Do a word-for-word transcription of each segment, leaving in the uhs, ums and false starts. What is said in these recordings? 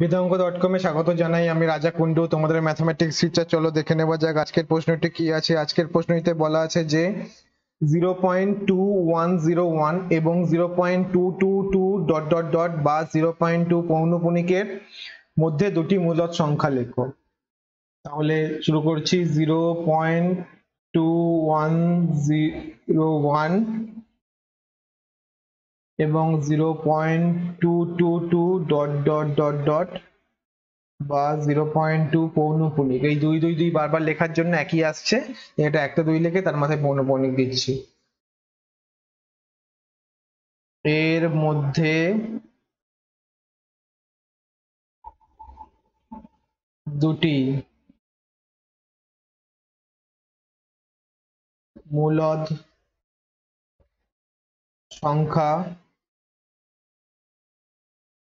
বিধাঙ্গ dot কমে স্বাগত জানাই। আমি রাজা কুন্ডু। তোমাদের ম্যাথমেটিক্স টিচার। চলো দেখে নেওয়া যাক আজকের প্রশ্নটি কি আছে। আজকের প্রশ্নটিতে বলা আছে যে zero point two one zero one এবং zero point two two two dot dot dot বা জিরো পয়েন্ট টু পৌনঃপুনিকের মধ্যে দুটি মূলদ সংখ্যা লেখো। তাহলে শুরু করছি। Zero point two one zero one এবং zero point two two two dot dot dot dot বা জিরো পয়েন্ট টু পৌনঃপুনিক। এই দুই দুই দুই বারবার লেখার জন্য একই আসছে, এটা একটা দুই লিখে তার মাথায় পৌনঃপুনিক দিচ্ছি। এর মধ্যে দুটি মূলদ সংখ্যা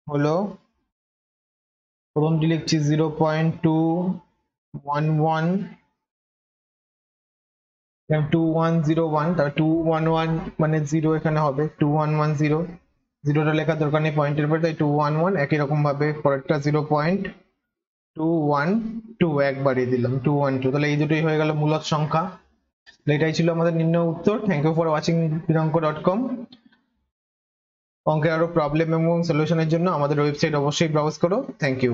হলো, প্রথমটি লিখছি zero point two one one এবং টু ওয়ান জিরো ওয়ান, তারপর টু ওয়ান ওয়ান মানে জিরো এখানে হবে, টু ওয়ান ওয়ান জিরো, জিরোটা লেখার দরকার নেই পয়েন্টের উপরে, তাই টু ওয়ান ওয়ান, একই রকম ভাবে পরেরটা zero point two one two একবারই দিলাম টু ওয়ান টু। তাহলে এই দুটোই হয়ে গেল মূলদ সংখ্যা। এটাই ছিল আমাদের নিম্ন উত্তর। Thank you for watching Bidhanka dot com. অঙ্কের আরো প্রবলেম এবং সলিউশনের জন্য আমাদের ওয়েবসাইট অবশ্যই ব্রাউজ করো। Thank you.